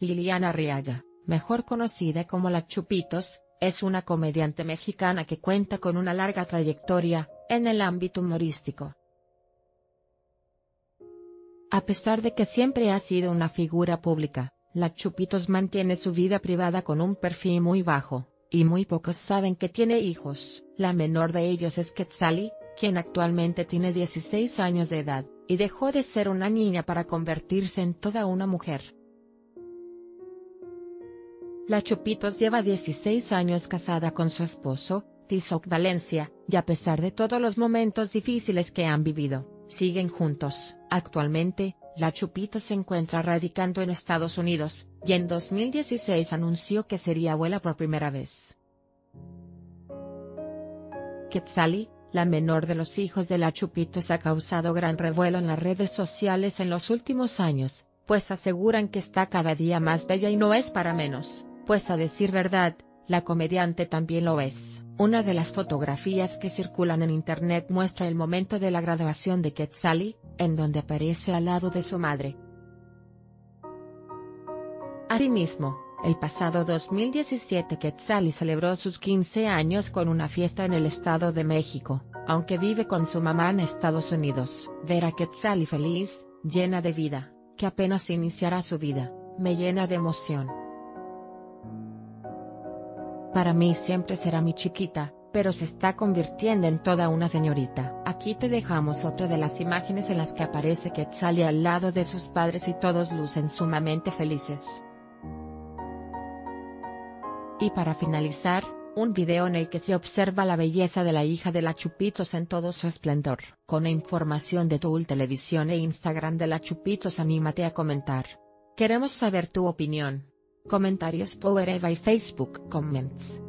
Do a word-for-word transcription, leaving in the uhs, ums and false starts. Liliana Arriaga, mejor conocida como La Chupitos, es una comediante mexicana que cuenta con una larga trayectoria en el ámbito humorístico. A pesar de que siempre ha sido una figura pública, La Chupitos mantiene su vida privada con un perfil muy bajo, y muy pocos saben que tiene hijos. La menor de ellos es Quetzali, quien actualmente tiene dieciséis años de edad, y dejó de ser una niña para convertirse en toda una mujer. La Chupitos lleva dieciséis años casada con su esposo, Tizoc Valencia, y a pesar de todos los momentos difíciles que han vivido, siguen juntos. Actualmente, La Chupitos se encuentra radicando en Estados Unidos, y en dos mil dieciséis anunció que sería abuela por primera vez. Quetzali, la menor de los hijos de La Chupitos, ha causado gran revuelo en las redes sociales en los últimos años, pues aseguran que está cada día más bella y no es para menos, pues a decir verdad, la comediante también lo es. Una de las fotografías que circulan en internet muestra el momento de la graduación de Quetzali, en donde aparece al lado de su madre. Asimismo, el pasado dos mil diecisiete Quetzali celebró sus quince años con una fiesta en el Estado de México, aunque vive con su mamá en Estados Unidos. Ver a Quetzali feliz, llena de vida, que apenas iniciará su vida, me llena de emoción. Para mí siempre será mi chiquita, pero se está convirtiendo en toda una señorita. Aquí te dejamos otra de las imágenes en las que aparece Quetzali al lado de sus padres y todos lucen sumamente felices. Y para finalizar, un video en el que se observa la belleza de la hija de La Chupitos en todo su esplendor. Con información de T U L Televisión e Instagram de La Chupitos, anímate a comentar. Queremos saber tu opinión. Comentarios por Eva y Facebook Comments.